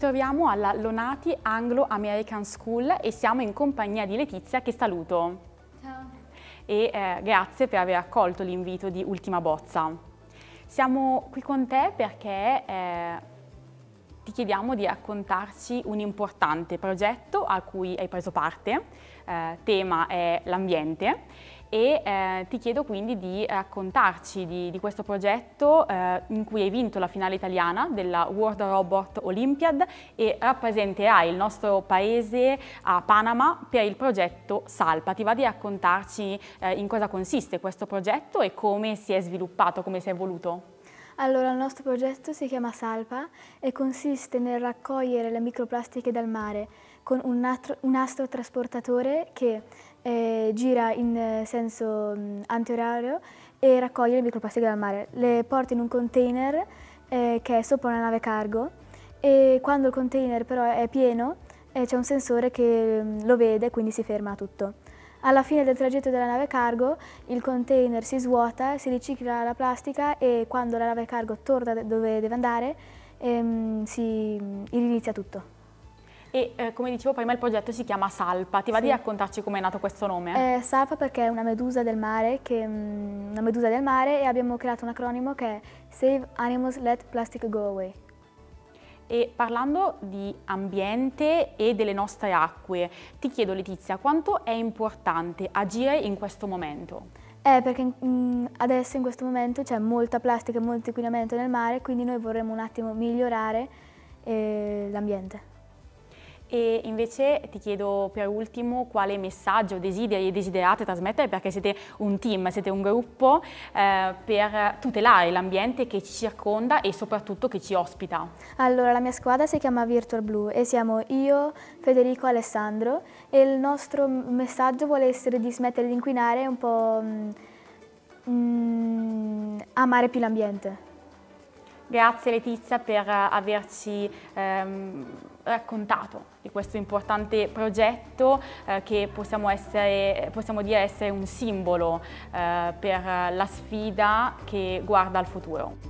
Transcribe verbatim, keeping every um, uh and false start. troviamo alla Lonati Anglo-American School e siamo in compagnia di Letizia, che saluto. Ciao. E eh, grazie per aver accolto l'invito di Ultima Bozza. Siamo qui con te perché eh, ti chiediamo di raccontarci un importante progetto a cui hai preso parte, eh, tema è l'ambiente, e eh, ti chiedo quindi di raccontarci di, di questo progetto eh, in cui hai vinto la finale italiana della World Robot Olympiad e rappresenterai il nostro paese a Panama per il progetto SALPA. Ti va di raccontarci eh, in cosa consiste questo progetto e come si è sviluppato, come si è evoluto? Allora, il nostro progetto si chiama SALPA e consiste nel raccogliere le microplastiche dal mare con un, astro, un astrotrasportatore che eh, gira in senso antiorario e raccoglie le microplastiche dal mare. Le porta in un container eh, che è sopra una nave cargo, e quando il container però è pieno eh, c'è un sensore che lo vede, quindi si ferma tutto. Alla fine del tragitto della nave cargo il container si svuota, si ricicla la plastica e quando la nave cargo torna dove deve andare ehm, si inizia tutto. E eh, come dicevo prima, il progetto si chiama Salpa. Ti va sì. di raccontarci come è nato questo nome? Eh, Salpa perché è una medusa del mare, che, mh, una medusa del mare, e abbiamo creato un acronimo che è Save Animals, Let Plastic Go Away. E parlando di ambiente e delle nostre acque, ti chiedo Letizia, quanto è importante agire in questo momento? Eh, perché mh, adesso in questo momento c'è molta plastica e molto inquinamento nel mare, quindi noi vorremmo un attimo migliorare eh, l'ambiente. E invece ti chiedo per ultimo quale messaggio desideri e desiderate trasmettere, perché siete un team, siete un gruppo eh, per tutelare l'ambiente che ci circonda e soprattutto che ci ospita. Allora, la mia squadra si chiama Virtual Blue e siamo io, Federico, Alessandro, e il nostro messaggio vuole essere di smettere di inquinare e un po' mh, mh, amare più l'ambiente. Grazie Letizia per averci ehm, raccontato di questo importante progetto eh, che possiamo, essere, possiamo dire essere un simbolo eh, per la sfida che guarda al futuro.